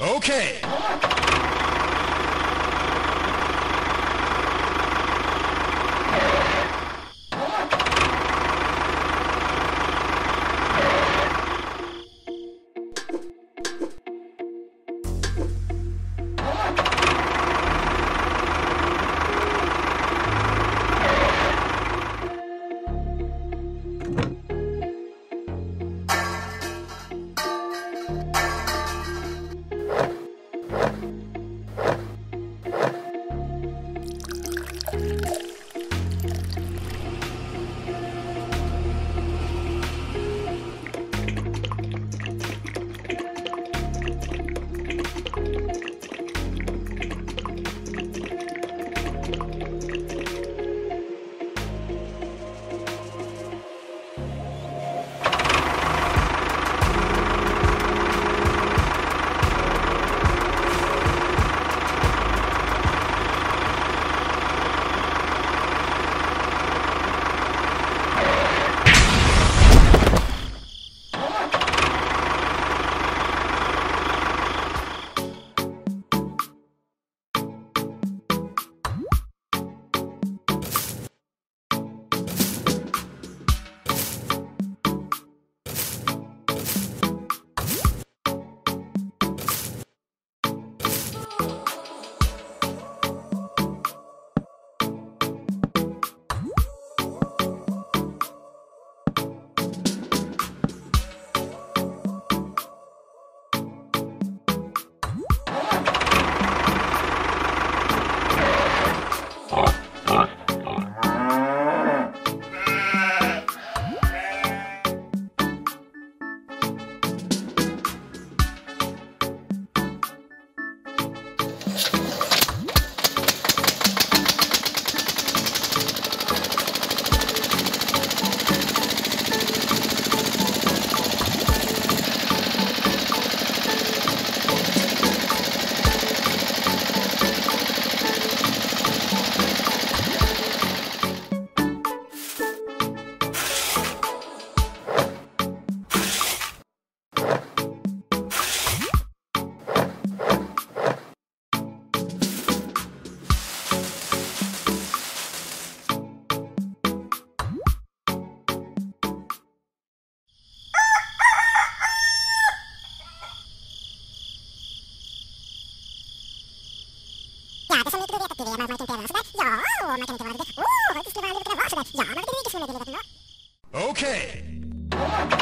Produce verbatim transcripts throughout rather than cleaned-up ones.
Okay. Okay. Thank you.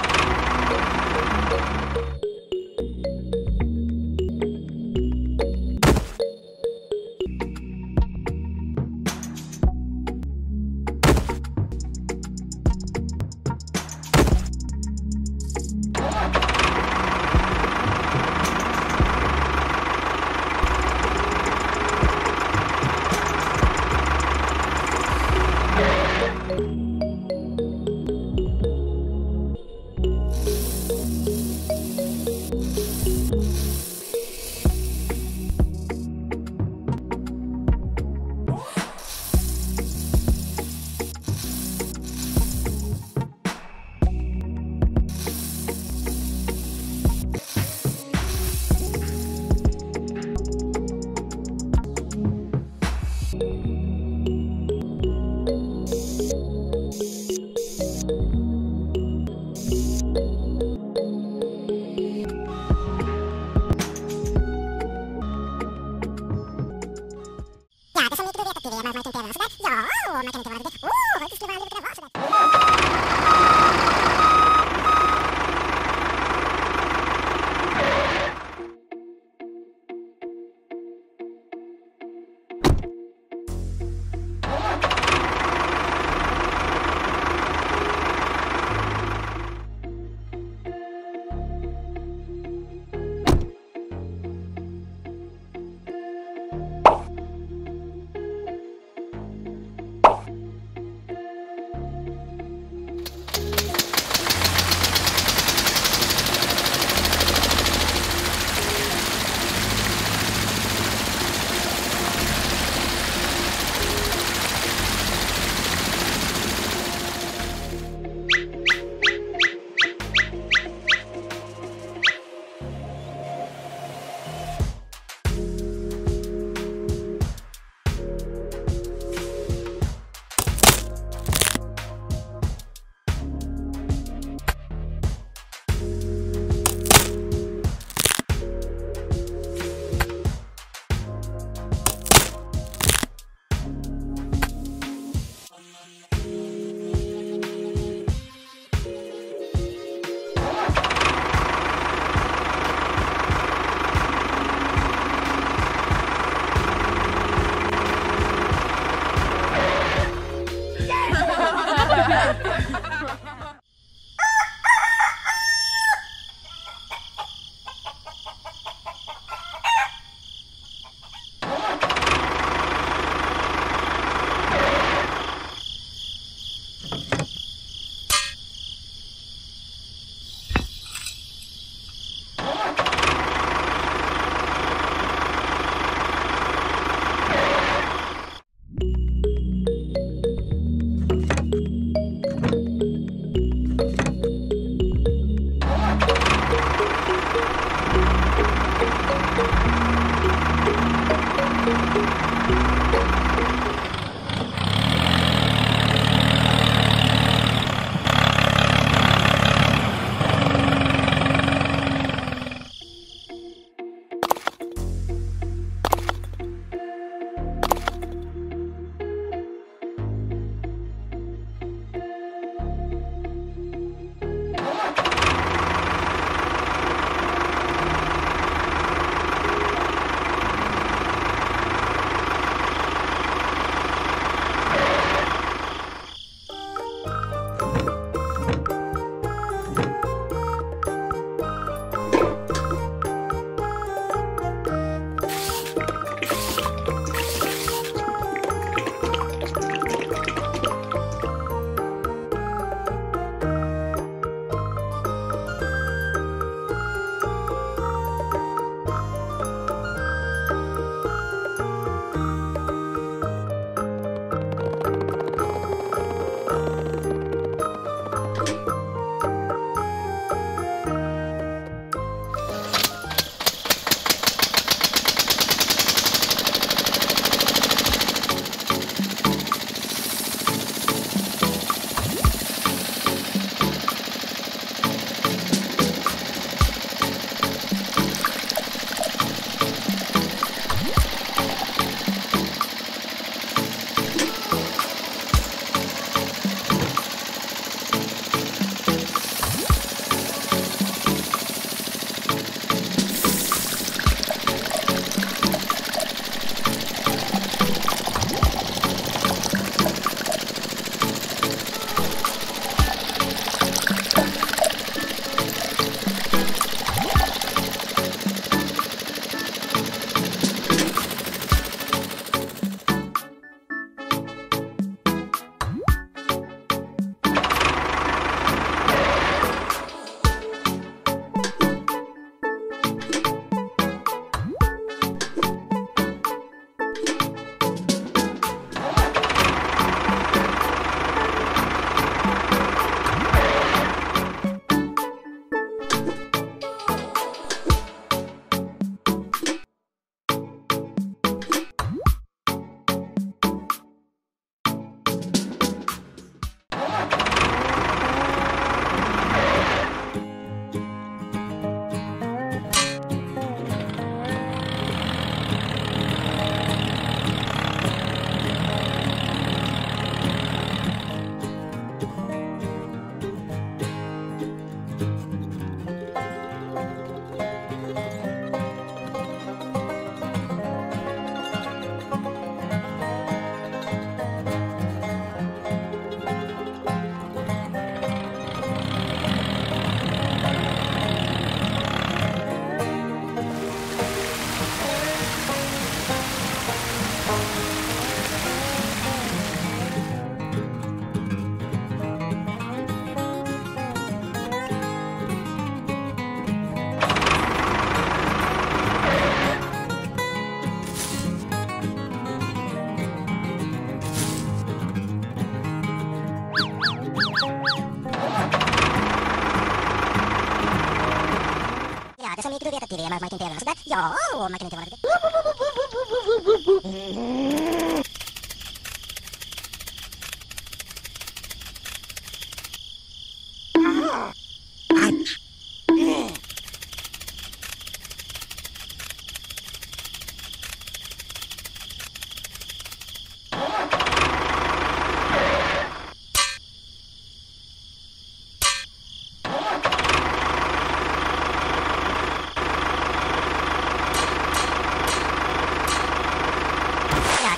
Oh, my goodness.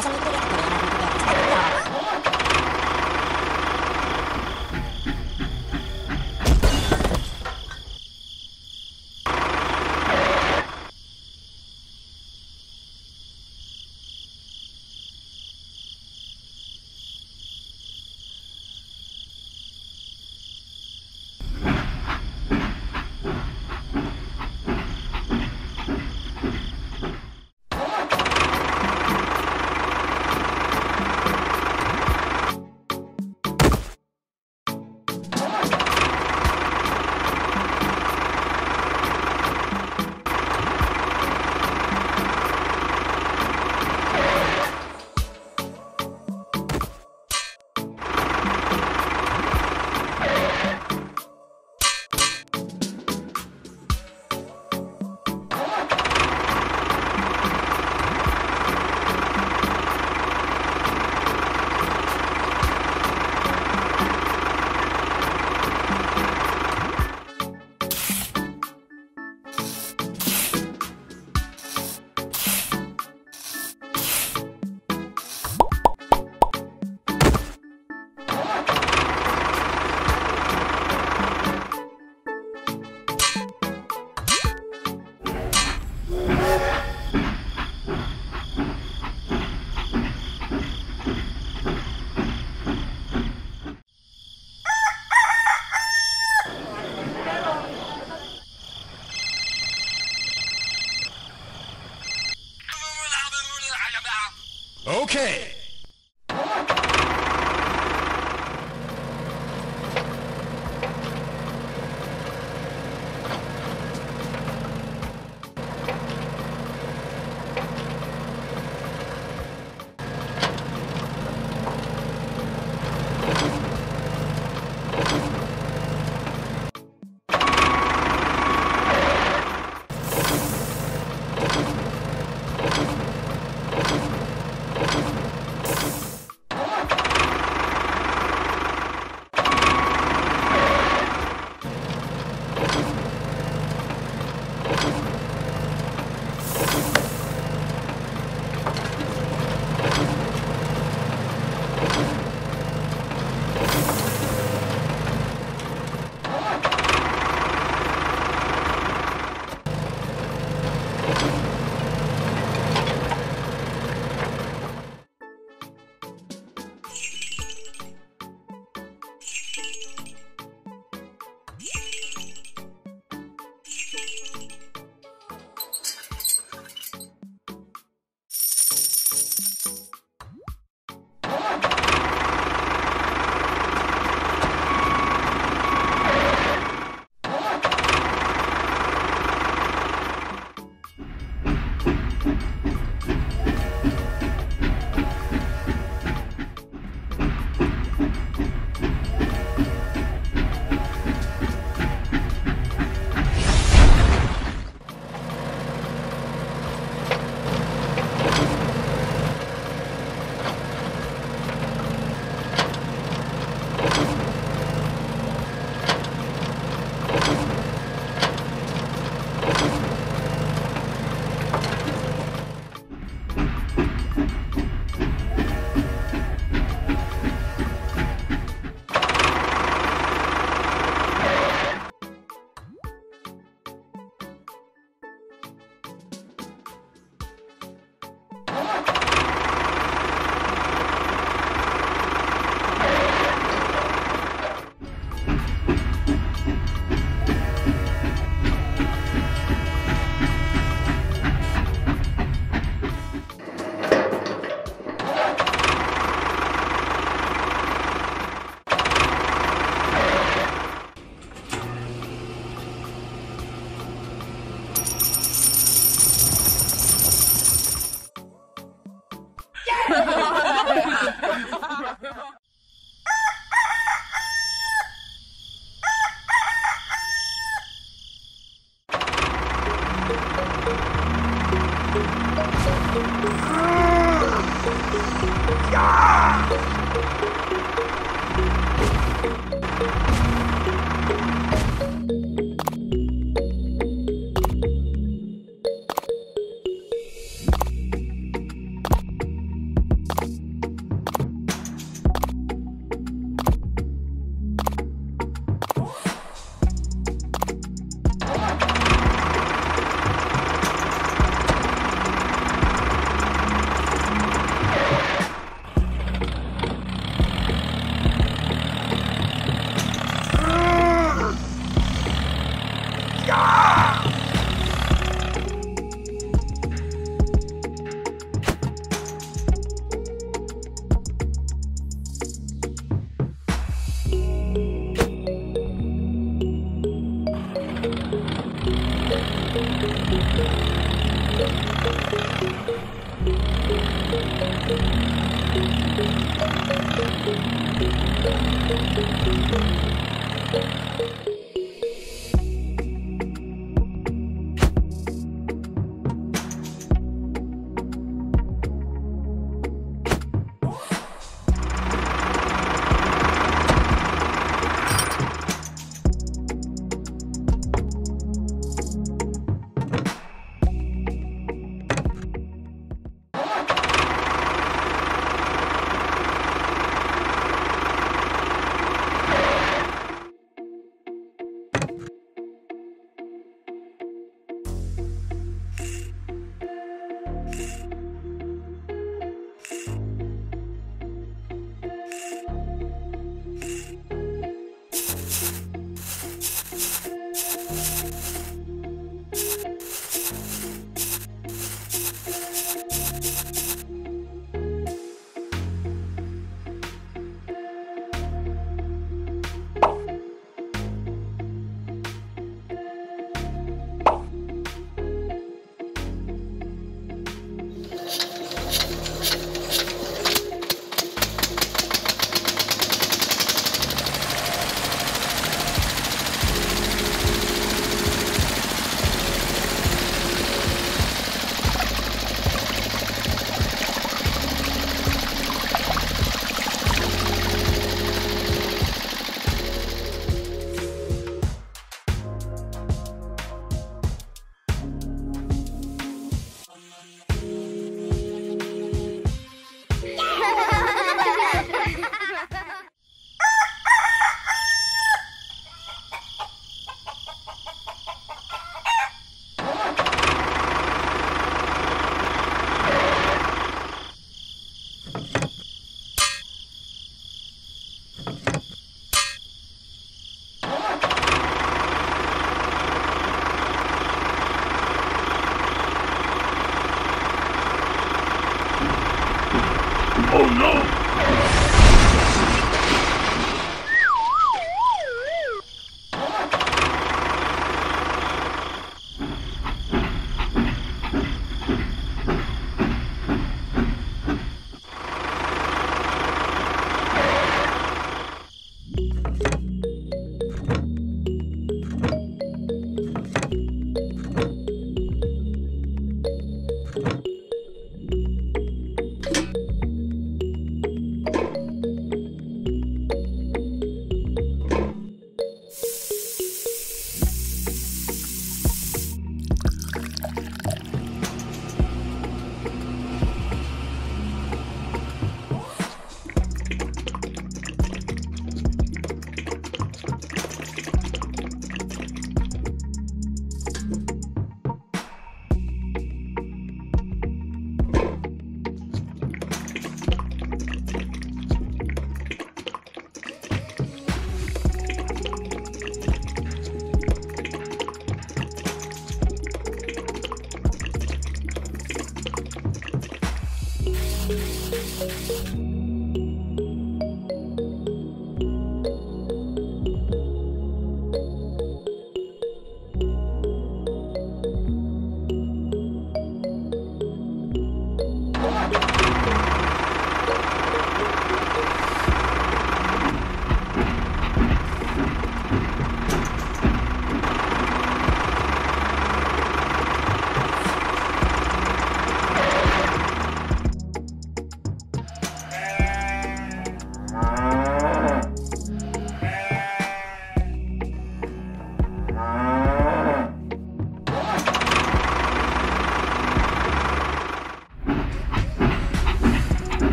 I'm okay.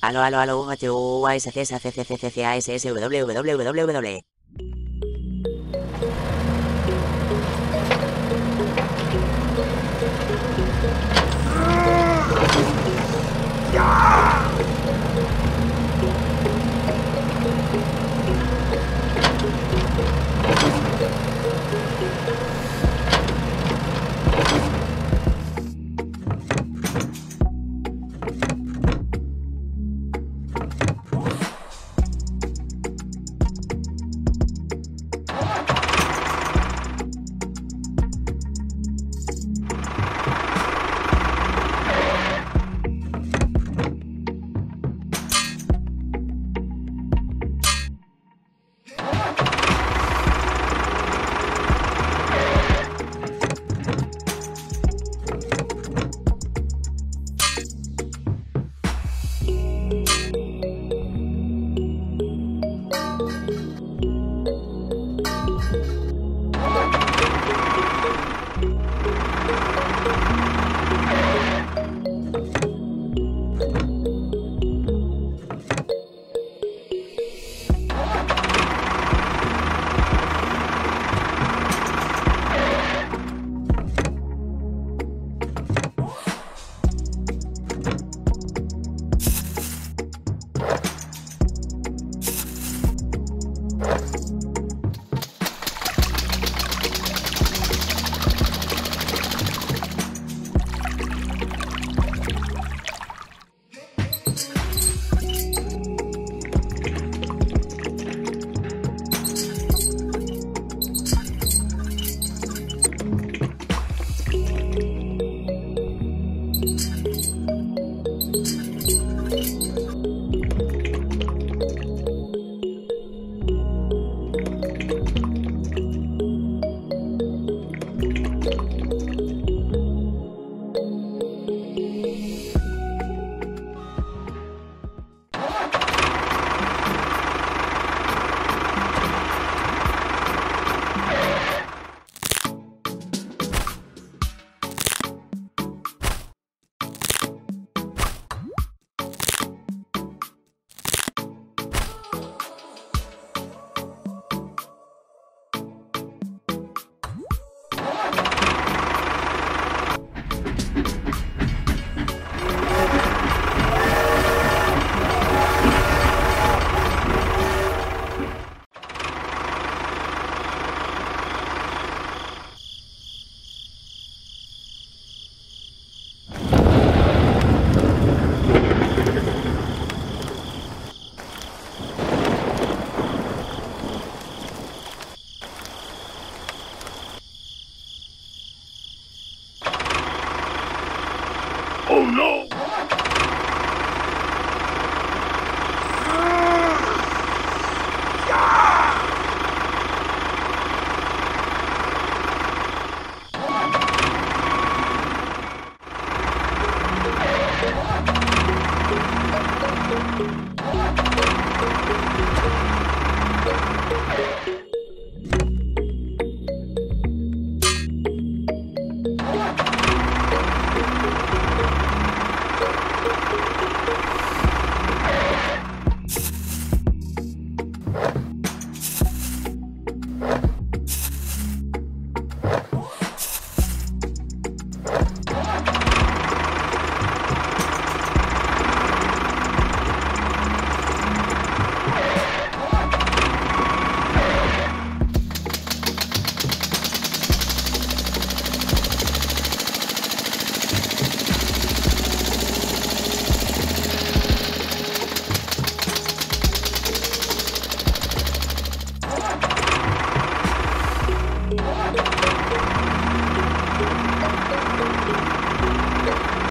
Aló, aló, aló, H U A S C S A C C C C A S S W W W W.